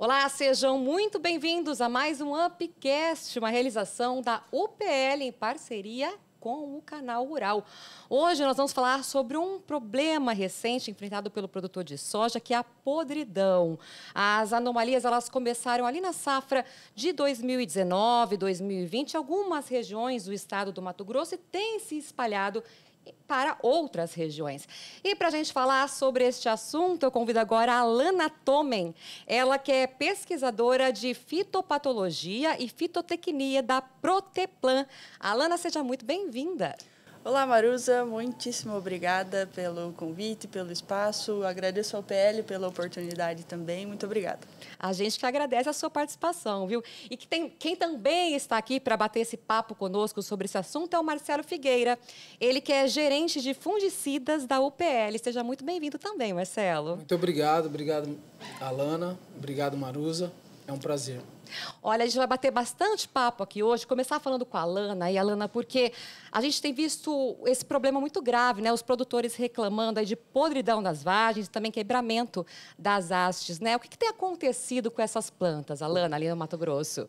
Olá, sejam muito bem-vindos a mais um Upcast, uma realização da UPL em parceria com o Canal Rural. Hoje nós vamos falar sobre um problema recente enfrentado pelo produtor de soja, que é a podridão. As anomalias, elas começaram ali na safra de 2019, 2020, em algumas regiões do estado do Mato Grosso, e tem se espalhado para outras regiões. E para a gente falar sobre este assunto, eu convido agora a Alana Tomen, ela que é pesquisadora de fitopatologia e fitotecnia da Proteplan. Alana, seja muito bem-vinda. Olá, Maruza, muitíssimo obrigada pelo convite, pelo espaço, agradeço ao PL pela oportunidade também, muito obrigada. A gente que agradece a sua participação, viu? E que quem também está aqui para bater esse papo conosco sobre esse assunto é o Marcelo Figueira, ele que é gerente de fungicidas da UPL. Seja muito bem-vindo também, Marcelo. Muito obrigado, obrigado, Alana, obrigado, Maruza, é um prazer. Olha, a gente vai bater bastante papo aqui hoje, começar falando com a Alana, porque a gente tem visto esse problema muito grave, né? Os produtores reclamando aí de podridão das vagens, também quebramento das hastes, né? O que tem acontecido com essas plantas, Alana, ali no Mato Grosso?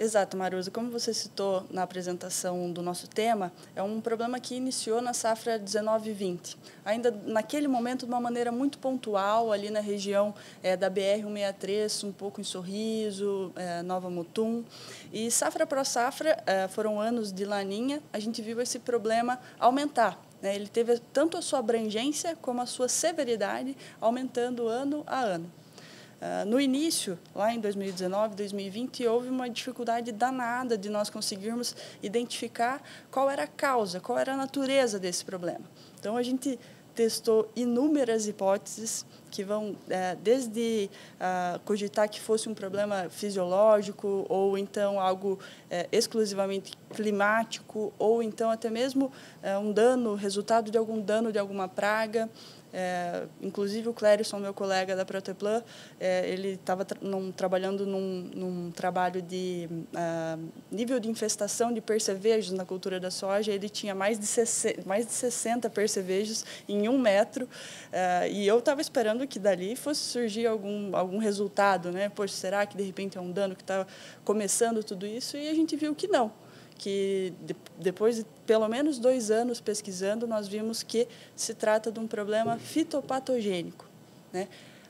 Exato, Maruza. Como você citou na apresentação do nosso tema, é um problema que iniciou na safra 19/20. Ainda naquele momento, de uma maneira muito pontual, ali na região da BR-163, um pouco em Sorriso, Nova Mutum. E safra para safra, foram anos de La Niña, a gente viu esse problema aumentar. Ele teve tanto a sua abrangência como a sua severidade, aumentando ano a ano. No início, lá em 2019, 2020, houve uma dificuldade danada de nós conseguirmos identificar qual era a causa, qual era a natureza desse problema. Então, a gente testou inúmeras hipóteses que vão desde cogitar que fosse um problema fisiológico ou então algo exclusivamente climático ou então até mesmo um dano, resultado de algum dano de alguma praga. Inclusive o Clérison, meu colega da Proteplan, ele estava trabalhando num trabalho de nível de infestação de percevejos na cultura da soja. Ele tinha mais de 60 percevejos em 1 metro, e eu estava esperando que dali fosse surgir algum resultado, né? Poxa, será que de repente é um dano que está começando tudo isso? E a gente viu que não. Que depois de pelo menos 2 anos pesquisando, nós vimos que se trata de um problema fitopatogênico, né?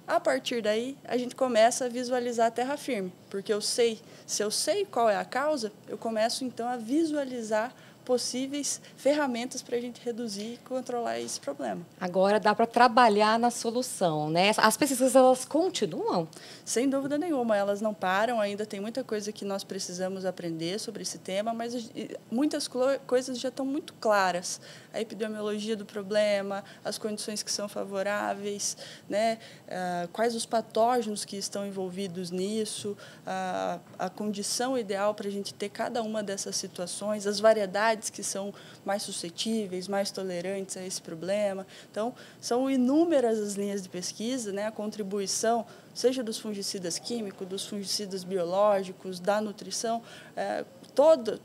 A partir daí, a gente começa a visualizar a terra firme, porque se eu sei qual é a causa, eu começo então a visualizar possíveis ferramentas para a gente reduzir e controlar esse problema. Agora dá para trabalhar na solução, né? As pesquisas, elas continuam? Sem dúvida nenhuma, elas não param, ainda tem muita coisa que nós precisamos aprender sobre esse tema, mas muitas coisas já estão muito claras. A epidemiologia do problema, as condições que são favoráveis, né? Quais os patógenos que estão envolvidos nisso, a condição ideal para a gente ter cada uma dessas situações, as variedades que são mais suscetíveis, mais tolerantes a esse problema. Então, são inúmeras as linhas de pesquisa, né? A contribuição, seja dos fungicidas químicos, dos fungicidas biológicos, da nutrição,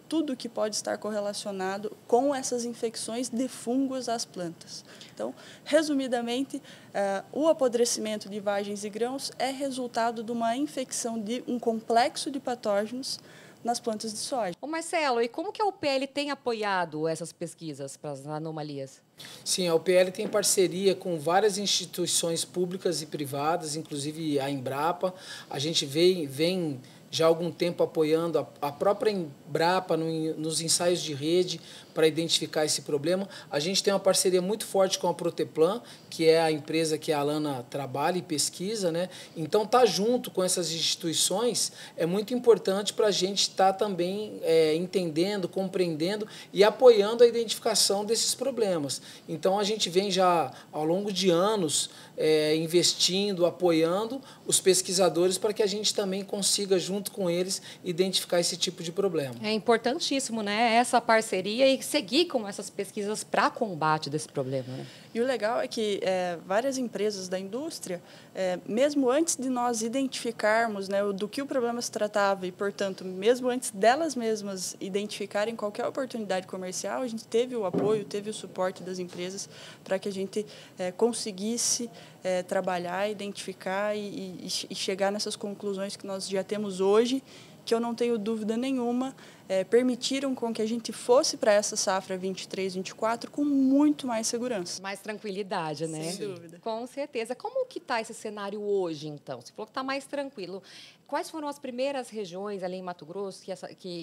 tudo que pode estar correlacionado com essas infecções de fungos às plantas. Então, resumidamente, o apodrecimento de vagens e grãos é resultado de uma infecção de um complexo de patógenos nas plantas de soja. Ô Marcelo, e como que a UPL tem apoiado essas pesquisas para as anomalias? Sim, a UPL tem parceria com várias instituições públicas e privadas, inclusive a Embrapa. A gente vem já há algum tempo apoiando a própria Embrapa nos ensaios de rede para identificar esse problema. A gente tem uma parceria muito forte com a Proteplan, que é a empresa que a Alana trabalha e pesquisa, né? Então, estar junto com essas instituições é muito importante para a gente estar também entendendo, compreendendo e apoiando a identificação desses problemas. Então, a gente vem já ao longo de anos investindo, apoiando os pesquisadores para que a gente também consiga, junto com eles, identificar esse tipo de problema. É importantíssimo, né? Essa parceria e seguir com essas pesquisas para combate desse problema, né? E o legal é que várias empresas da indústria, mesmo antes de nós identificarmos, né, do que o problema se tratava e, portanto, mesmo antes delas mesmas identificarem qualquer oportunidade comercial, a gente teve o apoio, teve o suporte das outras empresas, para que a gente conseguisse trabalhar, identificar e chegar nessas conclusões que nós já temos hoje, que eu não tenho dúvida nenhuma, permitiram com que a gente fosse para essa safra 23-24 com muito mais segurança. Mais tranquilidade, né? Sem dúvida. Com certeza. Como que está esse cenário hoje, então? Você falou que está mais tranquilo. Quais foram as primeiras regiões ali em Mato Grosso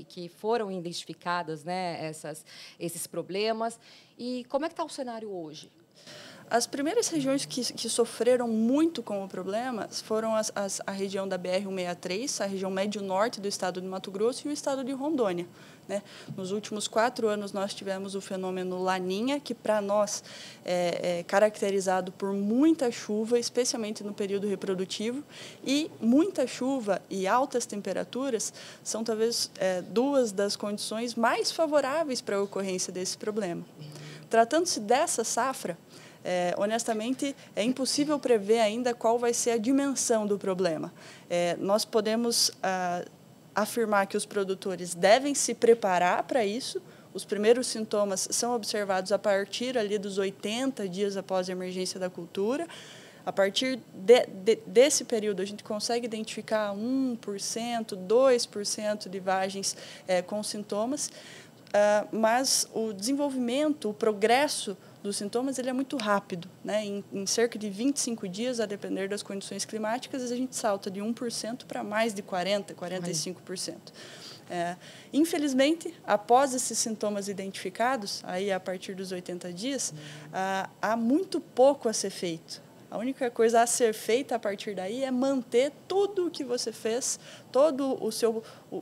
que foram identificadas, né, esses problemas? E como é que está o cenário hoje? As primeiras regiões que sofreram muito com o problema foram a região da BR-163, a região médio-norte do estado do Mato Grosso e o estado de Rondônia. Né? Nos últimos 4 anos, nós tivemos o fenômeno La Niña, que para nós é caracterizado por muita chuva, especialmente no período reprodutivo, e muita chuva e altas temperaturas são talvez duas das condições mais favoráveis para a ocorrência desse problema. Tratando-se dessa safra, honestamente, é impossível prever ainda qual vai ser a dimensão do problema. Nós podemos afirmar que os produtores devem se preparar para isso. Os primeiros sintomas são observados a partir ali dos 80 dias após a emergência da cultura. A partir desse período, a gente consegue identificar 1%, 2% de vagens com sintomas, mas o desenvolvimento, o progresso dos sintomas, ele é muito rápido, né? Em cerca de 25 dias, a depender das condições climáticas, a gente salta de 1% para mais de 40%, 45%. Infelizmente, após esses sintomas identificados, aí a partir dos 80 dias, há muito pouco a ser feito. A única coisa a ser feita a partir daí é manter tudo o que você fez, todo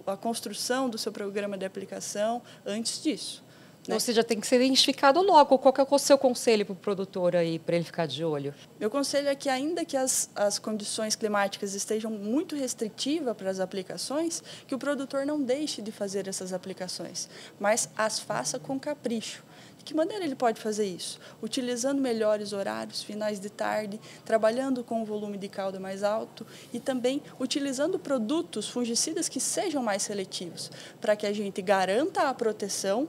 a construção do seu programa de aplicação antes disso. Né? Ou seja, tem que ser identificado logo. Qual que é o seu conselho para o produtor aí, para ele ficar de olho? Meu conselho é que, ainda que as condições climáticas estejam muito restritivas para as aplicações, que o produtor não deixe de fazer essas aplicações, mas as faça com capricho. De que maneira ele pode fazer isso? Utilizando melhores horários, finais de tarde, trabalhando com um volume de calda mais alto e também utilizando produtos fungicidas que sejam mais seletivos, para que a gente garanta a proteção,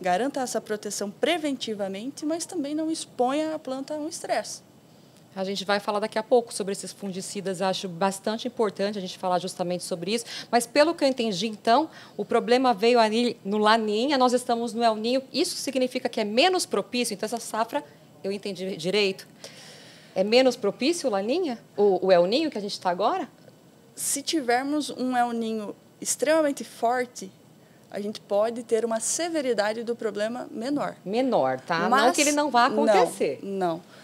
garanta essa proteção preventivamente, mas também não exponha a planta a um estresse. A gente vai falar daqui a pouco sobre esses fungicidas, acho bastante importante a gente falar justamente sobre isso. Mas, pelo que eu entendi, então, o problema veio ali no La Niña, nós estamos no El Niño, isso significa que é menos propício? Então, essa safra, eu entendi direito, é menos propício o La Niña, o El Niño que a gente está agora? Se tivermos um El Niño extremamente forte, a gente pode ter uma severidade do problema menor. Menor, tá? Mas não que ele não vá acontecer. Não, não.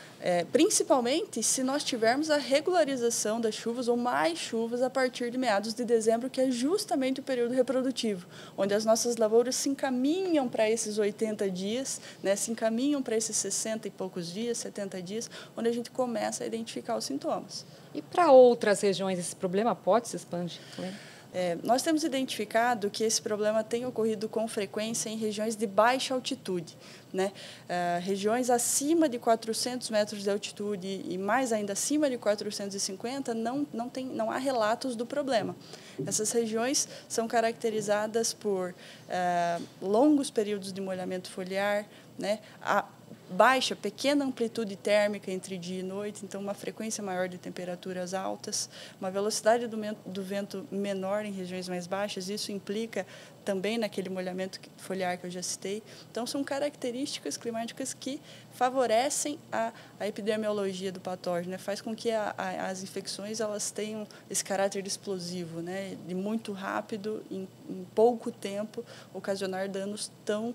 Principalmente se nós tivermos a regularização das chuvas ou mais chuvas a partir de meados de dezembro, que é justamente o período reprodutivo, onde as nossas lavouras se encaminham para esses 80 dias, né, se encaminham para esses 60 e poucos dias, 70 dias, onde a gente começa a identificar os sintomas. E para outras regiões esse problema pode se expandir? Né? Nós temos identificado que esse problema tem ocorrido com frequência em regiões de baixa altitude, né? Regiões acima de 400 metros de altitude e mais ainda acima de 450 não há relatos do problema. Essas regiões são caracterizadas por longos períodos de molhamento foliar, né? A baixa, pequena amplitude térmica entre dia e noite, então uma frequência maior de temperaturas altas, uma velocidade do vento menor em regiões mais baixas, isso implica também naquele molhamento foliar que eu já citei. Então, são características climáticas que favorecem a epidemiologia do patógeno, né? Faz com que as infecções elas tenham esse caráter explosivo, né? De muito rápido, em pouco tempo, ocasionar danos tão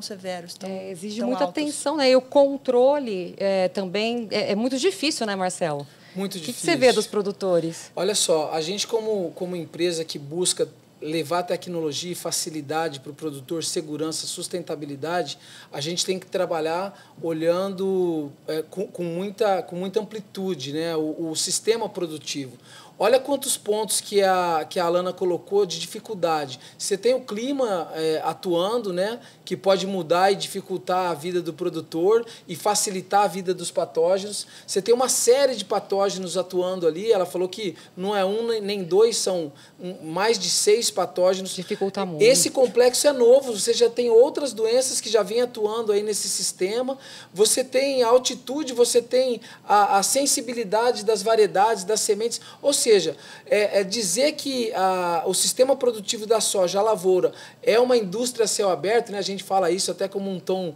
severos, exige muita atenção, né? E o controle também é muito difícil, né, Marcelo? Muito difícil. O que você vê dos produtores? Olha só, a gente como empresa que busca levar tecnologia e facilidade para o produtor, segurança, sustentabilidade, a gente tem que trabalhar olhando com muita amplitude, né, o sistema produtivo. Olha quantos pontos que a Alana colocou de dificuldade. Você tem o clima atuando, né, que pode mudar e dificultar a vida do produtor e facilitar a vida dos patógenos. Você tem uma série de patógenos atuando ali. Ela falou que não é um nem dois, são mais de 6 patógenos. Dificulta muito. Esse complexo é novo. Você já tem outras doenças que já vêm atuando aí nesse sistema. Você tem a altitude, você tem a sensibilidade das variedades, das sementes. Ou seja, dizer que o sistema produtivo da soja, a lavoura, é uma indústria a céu aberto, né? A gente fala isso até como um tom,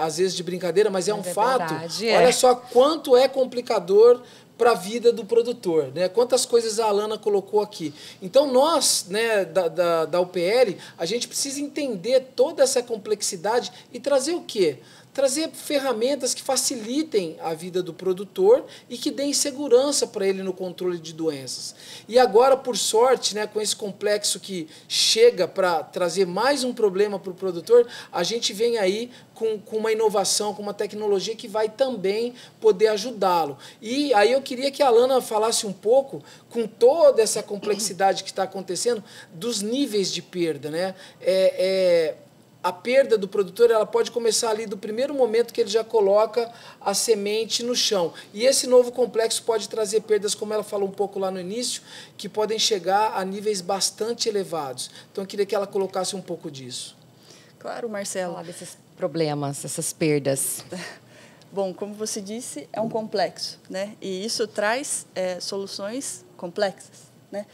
às vezes, de brincadeira, mas é um fato. Verdade, olha só quanto é complicador para a vida do produtor, né? Quantas coisas a Alana colocou aqui. Então, nós, né, da UPL, a gente precisa entender toda essa complexidade e trazer o quê? Trazer ferramentas que facilitem a vida do produtor e que deem segurança para ele no controle de doenças. E agora, por sorte, né, com esse complexo que chega para trazer mais um problema para o produtor, a gente vem aí com uma inovação, com uma tecnologia que vai também poder ajudá-lo. E aí eu queria que a Alana falasse um pouco, com toda essa complexidade que está acontecendo, dos níveis de perda, né? A perda do produtor, ela pode começar ali do primeiro momento que ele já coloca a semente no chão. E esse novo complexo pode trazer perdas, como ela falou um pouco lá no início, que podem chegar a níveis bastante elevados. Então, eu queria que ela colocasse um pouco disso. Claro, Marcelo. Falar desses problemas, essas perdas. Bom, como você disse, é um complexo, né? E isso traz soluções complexas. Né?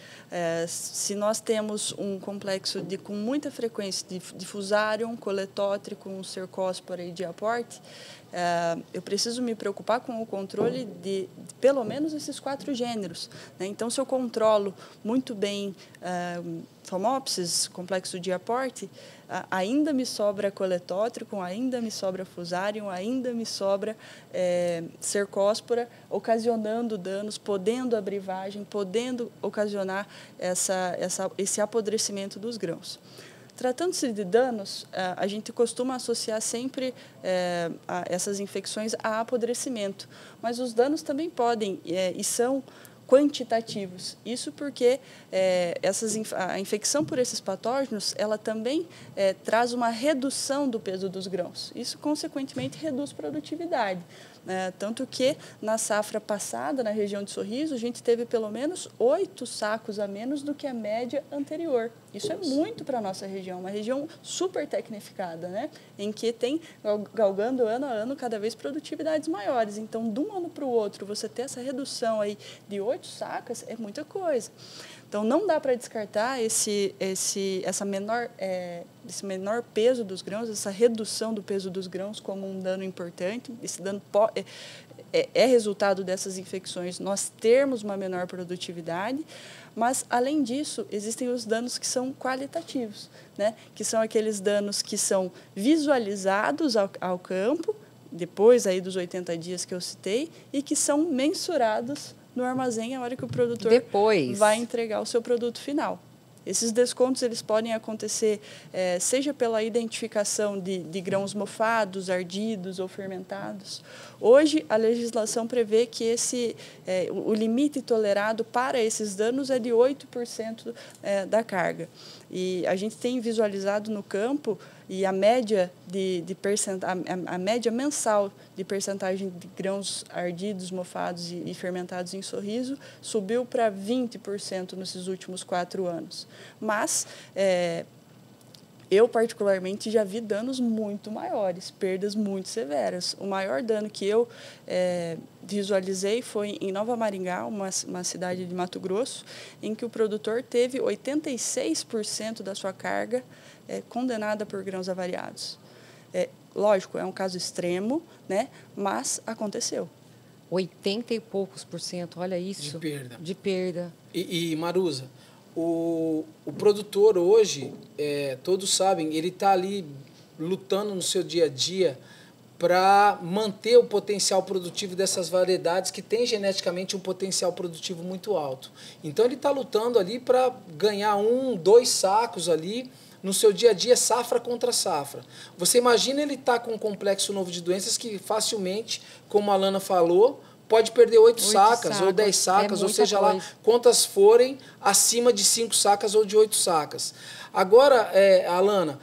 Se nós temos um complexo com muita frequência de difusarium, coletótrico, cercóspora e diaporte, eu preciso me preocupar com o controle de pelo menos esses 4 gêneros, né? Então, se eu controlo muito bem Phomopsis, complexo diaporte, ainda me sobra coletótrico, ainda me sobra fusarium, ainda me sobra cercóspora, ocasionando danos, podendo abrir vagem, podendo ocasionar esse apodrecimento dos grãos. Tratando-se de danos, a gente costuma associar sempre essas infecções a apodrecimento, mas os danos também podem e são quantitativos. Isso porque a infecção por esses patógenos, ela também traz uma redução do peso dos grãos. Isso, consequentemente, reduz produtividade. Tanto que, na safra passada, na região de Sorriso, a gente teve pelo menos 8 sacos a menos do que a média anterior. Isso é muito para a nossa região, uma região super tecnificada, né? Em que tem, galgando ano a ano, cada vez produtividades maiores. Então, de um ano para o outro, você ter essa redução aí de 8 sacas é muita coisa. Então, não dá para descartar esse menor peso dos grãos, essa redução do peso dos grãos como um dano importante. Esse dano é resultado dessas infecções, nós termos uma menor produtividade, mas, além disso, existem os danos que são qualitativos, né? Que são aqueles danos que são visualizados ao campo, depois aí dos 80 dias que eu citei, e que são mensurados no armazém, a hora que o produtor vai entregar o seu produto final. Esses descontos, eles podem acontecer, seja pela identificação de grãos mofados, ardidos ou fermentados. Hoje, a legislação prevê que o limite tolerado para esses danos é de 8% da carga. E a gente tem visualizado no campo, e a média a média mensal de percentagem de grãos ardidos, mofados e fermentados em Sorriso subiu para 20% nesses últimos 4 anos. Mas eu, particularmente, já vi danos muito maiores, perdas muito severas. O maior dano que eu visualizei foi em Nova Maringá, uma cidade de Mato Grosso, em que o produtor teve 86% da sua carga condenada por grãos avariados. Lógico, é um caso extremo, né? Mas aconteceu. 80 e poucos por cento, olha isso. De perda. De perda. E Marusa, o produtor hoje, todos sabem, ele está ali lutando no seu dia a dia para manter o potencial produtivo dessas variedades que têm geneticamente um potencial produtivo muito alto. Então, ele está lutando ali para ganhar 1, 2 sacos ali, no seu dia a dia, safra contra safra. Você imagina ele estar com um complexo novo de doenças que facilmente, como a Alana falou, pode perder 8 sacas, ou 10 sacas, ou seja lá, quantas forem acima de 5 sacas ou de 8 sacas. Agora, Alana,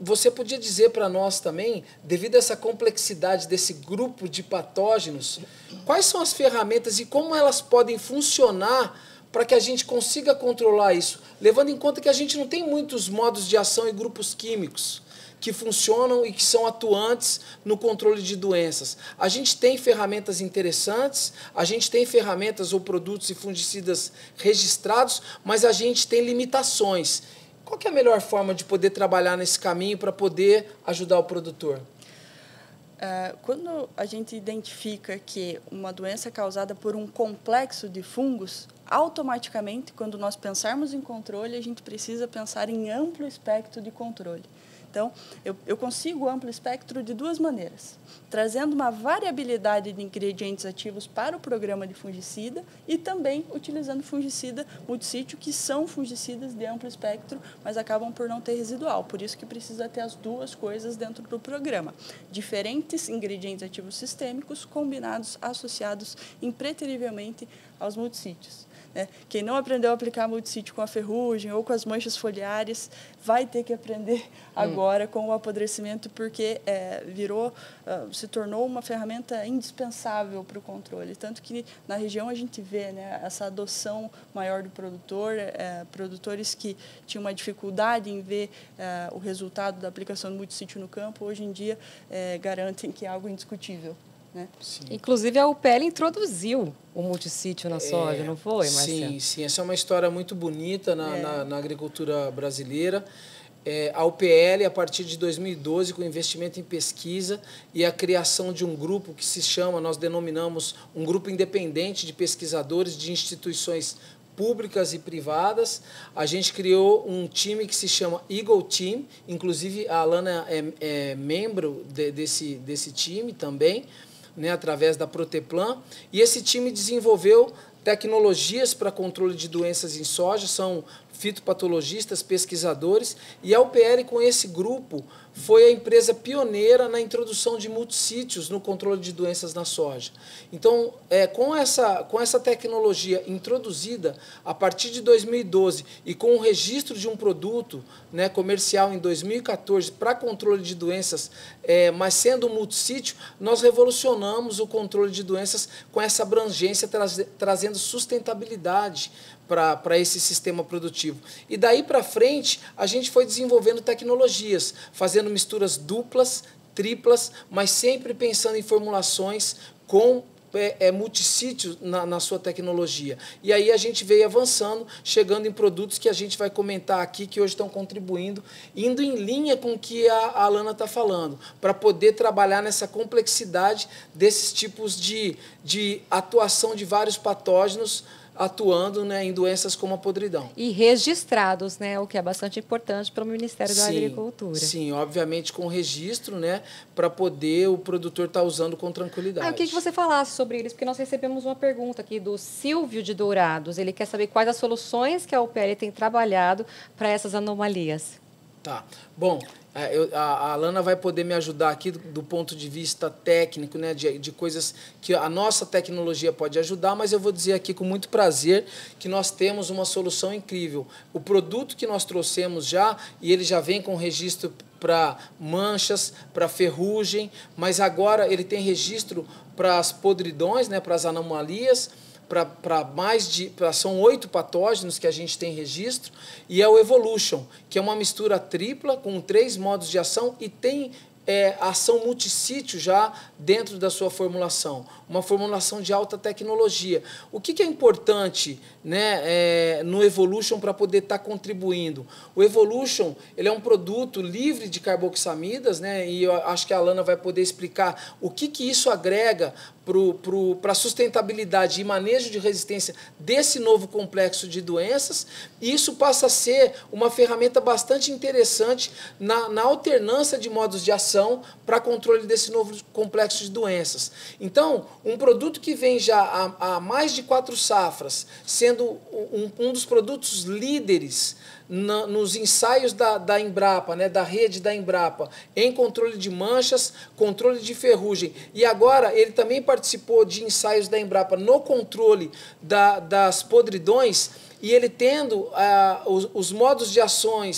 você podia dizer para nós também, devido a essa complexidade desse grupo de patógenos, quais são as ferramentas e como elas podem funcionar para que a gente consiga controlar isso, levando em conta que a gente não tem muitos modos de ação e grupos químicos que funcionam e que são atuantes no controle de doenças. A gente tem ferramentas interessantes, a gente tem ferramentas ou produtos e fungicidas registrados, mas a gente tem limitações. Qual que é a melhor forma de poder trabalhar nesse caminho para poder ajudar o produtor? Quando a gente identifica que uma doença é causada por um complexo de fungos, automaticamente, quando nós pensarmos em controle, a gente precisa pensar em amplo espectro de controle. Então, eu consigo amplo espectro de duas maneiras, trazendo uma variabilidade de ingredientes ativos para o programa de fungicida e também utilizando fungicida multissítio, que são fungicidas de amplo espectro, mas acabam por não ter residual, por isso que precisa ter as duas coisas dentro do programa. Diferentes ingredientes ativos sistêmicos combinados, associados impreterivelmente aos multissítios. Quem não aprendeu a aplicar multissítio com a ferrugem ou com as manchas foliares vai ter que aprender agora com o apodrecimento, porque se tornou uma ferramenta indispensável para o controle. Tanto que na região a gente vê essa adoção maior do produtor, produtores que tinham uma dificuldade em ver o resultado da aplicação do multissítio no campo, hoje em dia garantem que é algo indiscutível. Né? Inclusive, a UPL introduziu o multissítio na soja, não foi, Marcelo? Sim, sim. Essa é uma história muito bonita na agricultura brasileira. A UPL, a partir de 2012, com investimento em pesquisa e a criação de um grupo que se chama, nós denominamos, um grupo independente de pesquisadores de instituições públicas e privadas, a gente criou um time que se chama Eagle Team, inclusive a Alana é membro desse time também, através da Proteplan, e esse time desenvolveu tecnologias para controle de doenças em soja, são fitopatologistas, pesquisadores, e a UPL, com esse grupo, foi a empresa pioneira na introdução de multissítios no controle de doenças na soja. Então, com essa tecnologia introduzida a partir de 2012 e com o registro de um produto comercial em 2014 para controle de doenças, mas sendo um multissítio, nós revolucionamos o controle de doenças com essa abrangência, trazendo sustentabilidade para esse sistema produtivo. E daí para frente, a gente foi desenvolvendo tecnologias, fazendo misturas duplas, triplas, mas sempre pensando em formulações com multissítio na sua tecnologia. E aí a gente veio avançando, chegando em produtos que a gente vai comentar aqui, que hoje estão contribuindo, indo em linha com o que a Alana está falando, para poder trabalhar nessa complexidade desses tipos de atuação de vários patógenos, atuando em doenças como a podridão. E registrados, o que é bastante importante para o Ministério da Agricultura. Sim, obviamente com registro, para poder o produtor estar usando com tranquilidade. Eu queria que você falasse sobre eles, porque nós recebemos uma pergunta aqui do Silvio de Dourados. Ele quer saber quais as soluções que a UPL tem trabalhado para essas anomalias. Tá, bom... A Alana vai poder me ajudar aqui do ponto de vista técnico, de coisas que a nossa tecnologia pode ajudar, mas eu vou dizer aqui com muito prazer que nós temos uma solução incrível. O produto que nós trouxemos ele já vem com registro para manchas, para ferrugem, mas agora ele tem registro para as podridões, para as anomalias, são 8 patógenos que a gente tem registro, e é o Evolution, que é uma mistura tripla com 3 modos de ação e tem ação multissítio já dentro da sua formulação, uma formulação de alta tecnologia. O que é importante no Evolution para poder estar contribuindo? O Evolution ele é um produto livre de carboxamidas, e eu acho que a Alana vai poder explicar o que isso agrega para a sustentabilidade e manejo de resistência desse novo complexo de doenças, e isso passa a ser uma ferramenta bastante interessante na alternância de modos de ação para controle desse novo complexo de doenças. Então, um produto que vem já há mais de 4 safras, sendo um dos produtos líderes nos ensaios da Embrapa, né, da rede da Embrapa, em controle de manchas, controle de ferrugem. E agora ele também participou de ensaios da Embrapa no controle das podridões, e ele tendo os modos de ação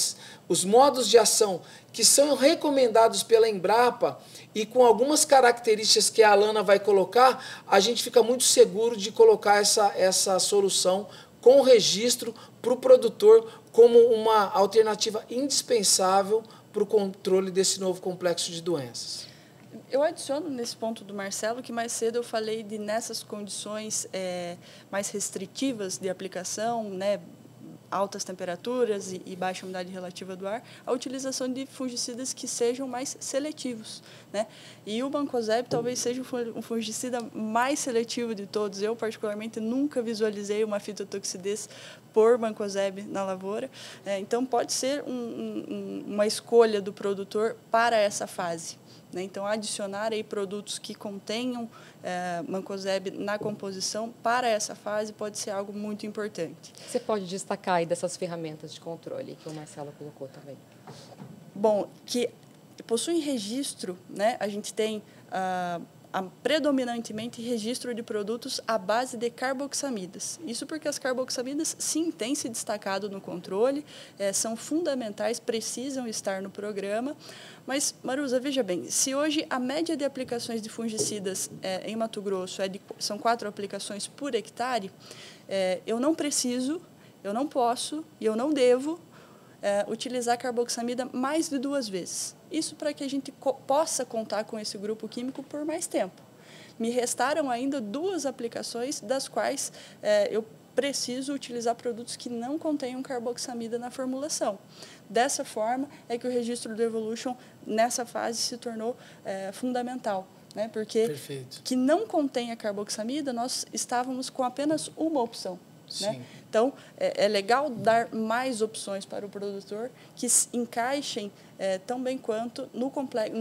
que são recomendados pela Embrapa e com algumas características que a Alana vai colocar, a gente fica muito seguro de colocar essa solução com registro para o produtor como uma alternativa indispensável para o controle desse novo complexo de doenças. Eu adiciono nesse ponto do Marcelo que mais cedo eu falei de nessas condições mais restritivas de aplicação, né, altas temperaturas e baixa umidade relativa do ar, a utilização de fungicidas que sejam mais seletivos, né? E o Mancozeb talvez seja um fungicida mais seletivo de todos. Eu, particularmente, nunca visualizei uma fitotoxidez por Mancozeb na lavoura. Então, pode ser uma escolha do produtor para essa fase. Então, adicionar aí produtos que contenham Mancozeb na composição para essa fase pode ser algo muito importante. Você pode destacar aí dessas ferramentas de controle que o Marcelo colocou também? Bom, que possuem registro, né? A gente tem predominantemente registro de produtos à base de carboxamidas. Isso porque as carboxamidas, sim, têm se destacado no controle, são fundamentais, precisam estar no programa. Mas, Marusa, veja bem, se hoje a média de aplicações de fungicidas em Mato Grosso são 4 aplicações por hectare, eu não preciso, eu não posso e eu não devo utilizar carboxamida mais de 2 vezes. Isso para que a gente possa contar com esse grupo químico por mais tempo. Me restaram ainda 2 aplicações, das quais eu preciso utilizar produtos que não contenham carboxamida na formulação. Dessa forma é que o registro do Evolution, nessa fase, se tornou fundamental. Né? Porque perfeito. Que não contenha carboxamida, nós estávamos com apenas uma opção. Né? Então, é legal dar mais opções para o produtor que se encaixem tão bem quanto no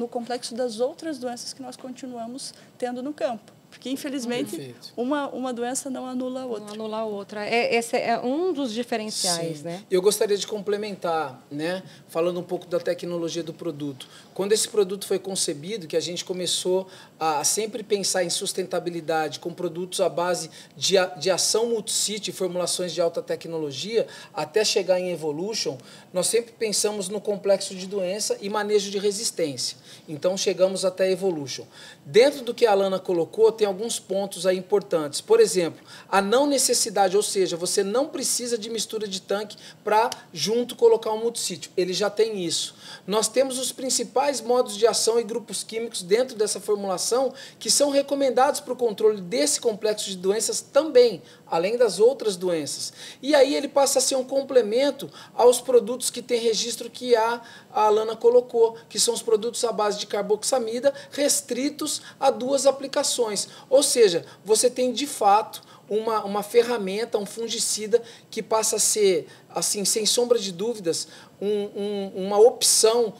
complexo das outras doenças que nós continuamos tendo no campo. Porque, infelizmente, uma doença não anula a outra. Não anula a outra. Esse é um dos diferenciais, sim, né? Eu gostaria de complementar, né? Falando um pouco da tecnologia do produto. Quando esse produto foi concebido, que a gente começou a sempre pensar em sustentabilidade com produtos à base de ação multisite, formulações de alta tecnologia, até chegar em Evolution, nós sempre pensamos no complexo de doença e manejo de resistência. Então, chegamos até Evolution. Dentro do que a Alana colocou, tem alguns pontos aí importantes. Por exemplo, a não necessidade, ou seja, você não precisa de mistura de tanque para junto colocar um multisítio. Ele já tem isso. Nós temos os principais modos de ação e grupos químicos dentro dessa formulação que são recomendados para o controle desse complexo de doenças também, além das outras doenças. E aí ele passa a ser um complemento aos produtos que tem registro que a Alana colocou, que são os produtos à base de carboxamida restritos a 2 aplicações. Ou seja, você tem de fato uma ferramenta, um fungicida que passa a ser, assim, sem sombra de dúvidas, uma opção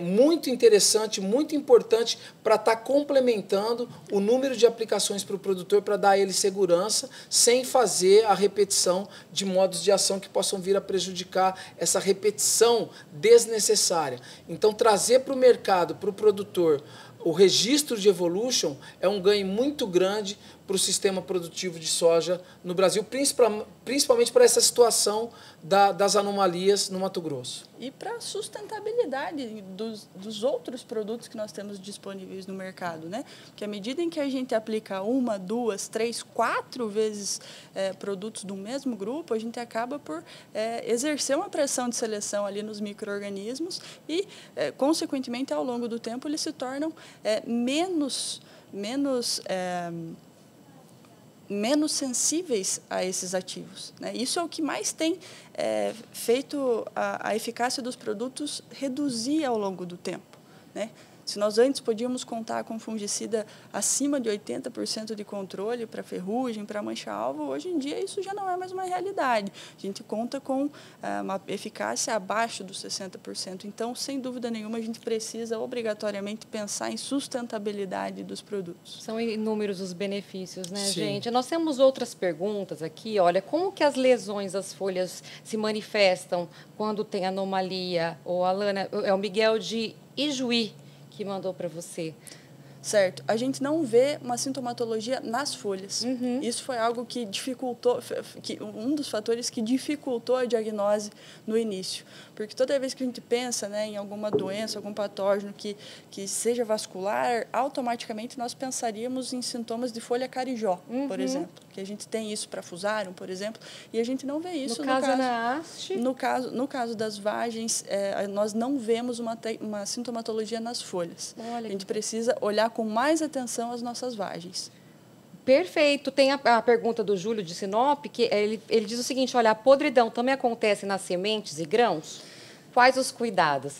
muito interessante, muito importante para estar complementando o número de aplicações para o produtor, para dar a ele segurança, sem fazer a repetição de modos de ação que possam vir a prejudicar essa repetição desnecessária. Então, trazer para o mercado, para o produtor, o registro de Evolution é um ganho muito grande para o sistema produtivo de soja no Brasil, principalmente para essa situação das anomalias no Mato Grosso. E para a sustentabilidade dos outros produtos que nós temos disponíveis no mercado, né? Porque à medida em que a gente aplica 1, 2, 3, 4 vezes produtos do mesmo grupo, a gente acaba por exercer uma pressão de seleção ali nos micro-organismos e, consequentemente, ao longo do tempo, eles se tornam menos sensíveis a esses ativos, né? Isso é o que mais tem feito a eficácia dos produtos reduzir ao longo do tempo, né? Se nós antes podíamos contar com fungicida acima de 80% de controle para ferrugem, para mancha-alvo, hoje em dia isso já não é mais uma realidade. A gente conta com uma eficácia abaixo dos 60%. Então, sem dúvida nenhuma, a gente precisa obrigatoriamente pensar em sustentabilidade dos produtos. São inúmeros os benefícios, né, gente? Nós temos outras perguntas aqui. Olha, como que as lesões das folhas se manifestam quando tem anomalia? Ou Alana, é o Miguel de Ijuí que mandou para você. Certo. A gente não vê uma sintomatologia nas folhas. Uhum. Isso foi algo que dificultou, um dos fatores que dificultou a diagnose no início. Porque toda vez que a gente pensa, né, em alguma doença, algum patógeno que seja vascular, automaticamente nós pensaríamos em sintomas de folha carijó, por exemplo. Que a gente tem isso para fusarum, por exemplo, e a gente não vê isso no caso na haste. No caso das vagens, nós não vemos uma sintomatologia nas folhas. Olha, a gente precisa olhar com mais atenção as nossas vagens. Perfeito. Tem a pergunta do Júlio de Sinop, que ele diz o seguinte, olha, a podridão também acontece nas sementes e grãos? Quais os cuidados?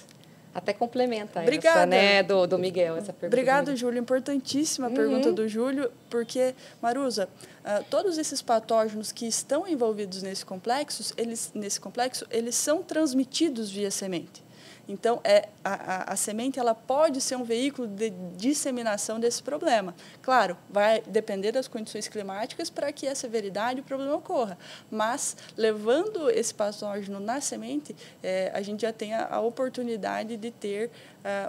Até complementa essa, né, do Miguel, essa pergunta. Obrigado, Júlio. Importantíssima pergunta do Júlio, porque, Marusa, todos esses patógenos que estão envolvidos nesse complexo, eles são transmitidos via semente. Então, a semente ela pode ser um veículo de disseminação desse problema. Claro, vai depender das condições climáticas para que a severidade do problema ocorra. Mas, levando esse patógeno na semente, a gente já tem a oportunidade de ter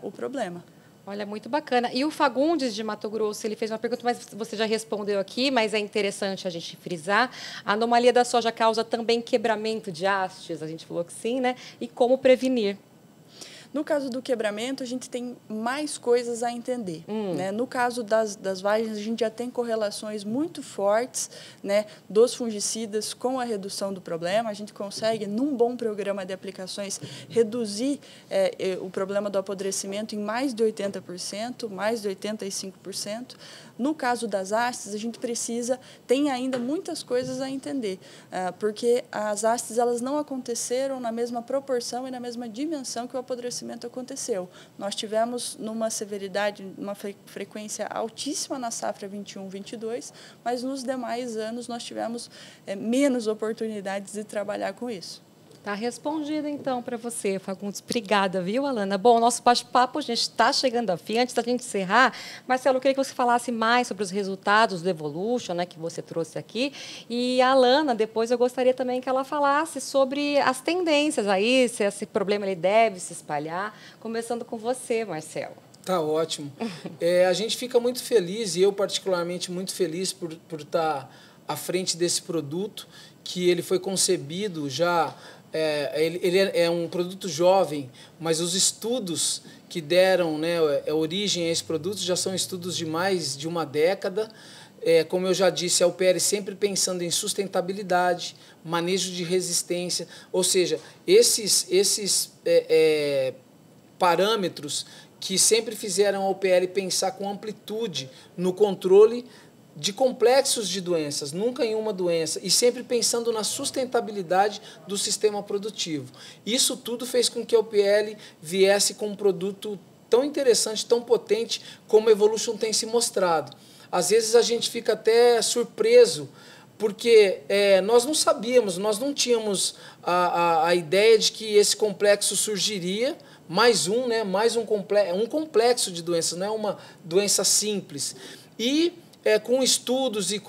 o problema. Olha, muito bacana. E o Fagundes, de Mato Grosso, ele fez uma pergunta, mas você já respondeu aqui, mas é interessante a gente frisar. A anomalia da soja causa também quebramento de hastes, a gente falou que sim, né? E como prevenir? No caso do quebramento, a gente tem mais coisas a entender. Né? No caso das vagens, a gente já tem correlações muito fortes, né, dos fungicidas com a redução do problema. A gente consegue, num bom programa de aplicações, reduzir o problema do apodrecimento em mais de 80%, mais de 85%. No caso das hastes, a gente tem ainda muitas coisas a entender, porque as hastes elas não aconteceram na mesma proporção e na mesma dimensão que o apodrecimento aconteceu. Nós tivemos numa severidade, uma frequência altíssima na safra 21-22, mas nos demais anos nós tivemos menos oportunidades de trabalhar com isso. Está respondido, então, para você, Fagundes. Obrigada, viu, Alana? Bom, o nosso bate-papo, gente, está chegando ao fim. Antes da gente encerrar, Marcelo, eu queria que você falasse mais sobre os resultados do Evolution, né, que você trouxe aqui. E a Alana, depois eu gostaria também que ela falasse sobre as tendências aí, se esse problema ele deve se espalhar. Começando com você, Marcelo. Tá ótimo. A gente fica muito feliz, e eu particularmente muito feliz por estar à frente desse produto, que ele foi concebido já... Ele é um produto jovem, mas os estudos que deram, né, origem a esse produto já são estudos de mais de uma década. Como eu já disse, a UPL sempre pensando em sustentabilidade, manejo de resistência, ou seja, esses parâmetros que sempre fizeram a UPL pensar com amplitude no controle de complexos de doenças, nunca em uma doença, e sempre pensando na sustentabilidade do sistema produtivo. Isso tudo fez com que a UPL viesse com um produto tão interessante, tão potente, como a Evolution tem se mostrado. Às vezes a gente fica até surpreso, porque nós não sabíamos, nós não tínhamos a ideia de que esse complexo surgiria, mais um complexo de doenças, não é uma doença simples. E... com estudos e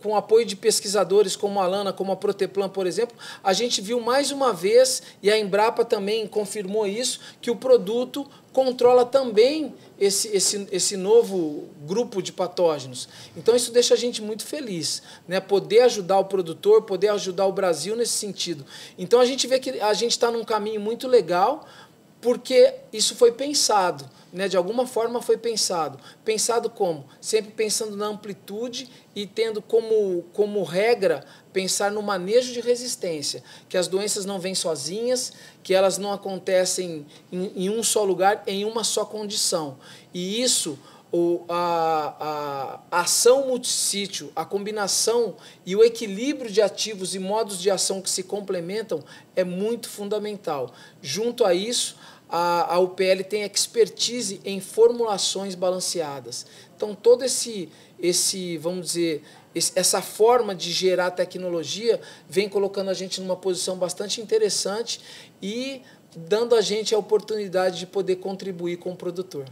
com apoio de pesquisadores como a Alana, como a Proteplan, por exemplo, a gente viu mais uma vez, e a Embrapa também confirmou isso, que o produto controla também esse novo grupo de patógenos. Então, isso deixa a gente muito feliz, né? Poder ajudar o produtor, poder ajudar o Brasil nesse sentido. Então, a gente vê que a gente está num caminho muito legal, porque isso foi pensado, né? De alguma forma foi pensado. Pensado como? Sempre pensando na amplitude e tendo como regra pensar no manejo de resistência, que as doenças não vêm sozinhas, que elas não acontecem em um só lugar, em uma só condição. E isso, a ação multissítio, a combinação e o equilíbrio de ativos e modos de ação que se complementam é muito fundamental. Junto a isso, A UPL tem expertise em formulações balanceadas. Então, todo esse vamos dizer, essa forma de gerar tecnologia vem colocando a gente numa posição bastante interessante e dando a gente a oportunidade de poder contribuir com o produtor.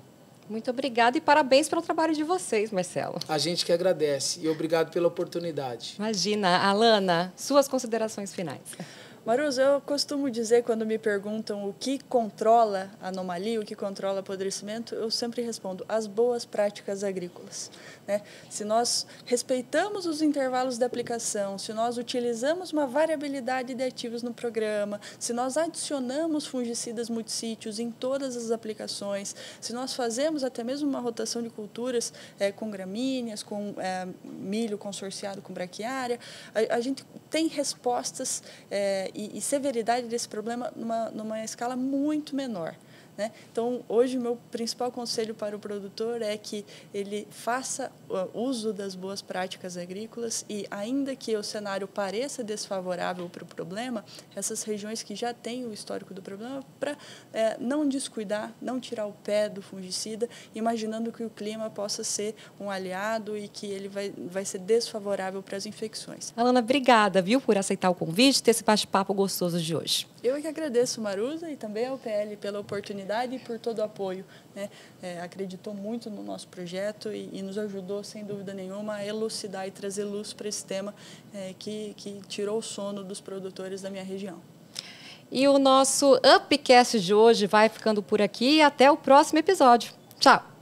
Muito obrigada e parabéns pelo trabalho de vocês, Marcelo. A gente que agradece e obrigado pela oportunidade. Imagina, Alana, suas considerações finais. Maruza, eu costumo dizer, quando me perguntam o que controla a anomalia, o que controla apodrecimento, eu sempre respondo, as boas práticas agrícolas. Né? Se nós respeitamos os intervalos de aplicação, se nós utilizamos uma variabilidade de ativos no programa, se nós adicionamos fungicidas multissítios em todas as aplicações, se nós fazemos até mesmo uma rotação de culturas com gramíneas, com milho consorciado com braquiária, a gente tem respostas e severidade desse problema numa escala muito menor. Né? Então, hoje, o meu principal conselho para o produtor é que ele faça uso das boas práticas agrícolas e, ainda que o cenário pareça desfavorável para o problema, essas regiões que já têm o histórico do problema, para não descuidar, não tirar o pé do fungicida, imaginando que o clima possa ser um aliado e que ele vai ser desfavorável para as infecções. Alana, obrigada, viu, por aceitar o convite e ter esse bate-papo gostoso de hoje. Eu que agradeço, Maruza, e também a UPL pela oportunidade e por todo o apoio, né? Acreditou muito no nosso projeto e nos ajudou, sem dúvida nenhuma, a elucidar e trazer luz para esse tema que tirou o sono dos produtores da minha região. E o nosso Upcast de hoje vai ficando por aqui e até o próximo episódio. Tchau!